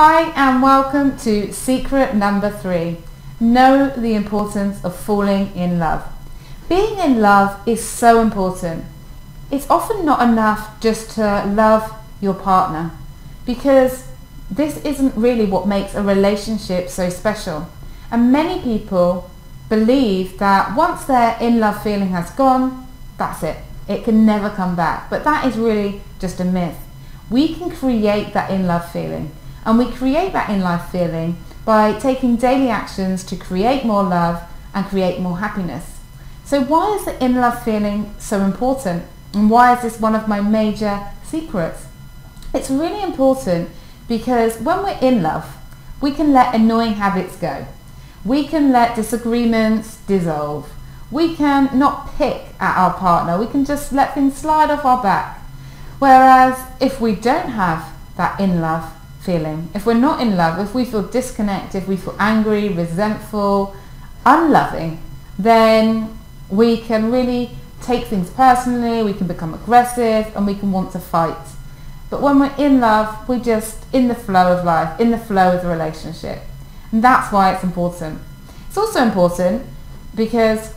Hi and welcome to secret number 3. Know the importance of falling in love. Being in love is so important. It's often not enough just to love your partner because this isn't really what makes a relationship so special. And many people believe that once their in-love feeling has gone, that's it. It can never come back. But that is really just a myth. We can create that in-love feeling. And we create that in-love feeling by taking daily actions to create more love and create more happiness. So why is the in-love feeling so important? And why is this one of my major secrets? It's really important because when we're in love, we can let annoying habits go. We can let disagreements dissolve. We can not pick at our partner. We can just let things slide off our back. Whereas if we don't have that in-love feeling, if we're not in love, if we feel disconnected, if we feel angry, resentful, unloving, then we can really take things personally, we can become aggressive and we can want to fight. But when we're in love, we're just in the flow of life, in the flow of the relationship. And that's why it's important. It's also important because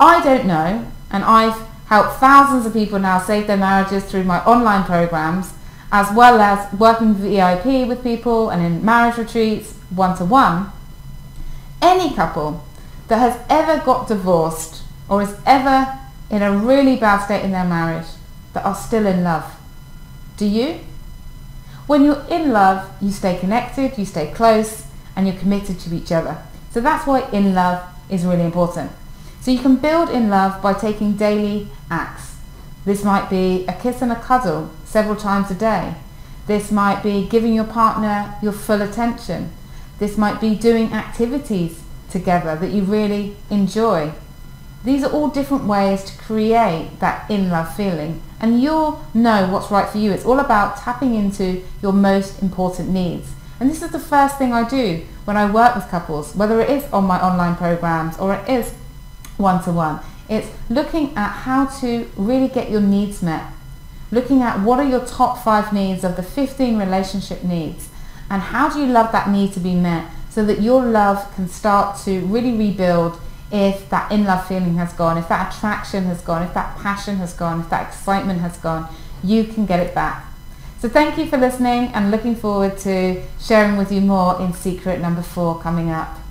I don't know, and I've helped thousands of people now save their marriages through my online programs, as well as working VIP with people and in marriage retreats, one-to-one. Any couple that has ever got divorced or is ever in a really bad state in their marriage that are still in love. Do you? When you're in love, you stay connected, you stay close, and you're committed to each other. So that's why in love is really important. So you can build in love by taking daily acts. This might be a kiss and a cuddle several times a day. This might be giving your partner your full attention. This might be doing activities together that you really enjoy. These are all different ways to create that in-love feeling, and you'll know what's right for you. It's all about tapping into your most important needs. And this is the first thing I do when I work with couples, whether it is on my online programs or it is one-to-one. It's looking at how to really get your needs met. Looking at what are your top 5 needs of the 15 relationship needs, and how do you love that need to be met so that your love can start to really rebuild if that in-love feeling has gone, if that attraction has gone, if that passion has gone, if that excitement has gone, you can get it back. So thank you for listening and looking forward to sharing with you more in secret number 4 coming up.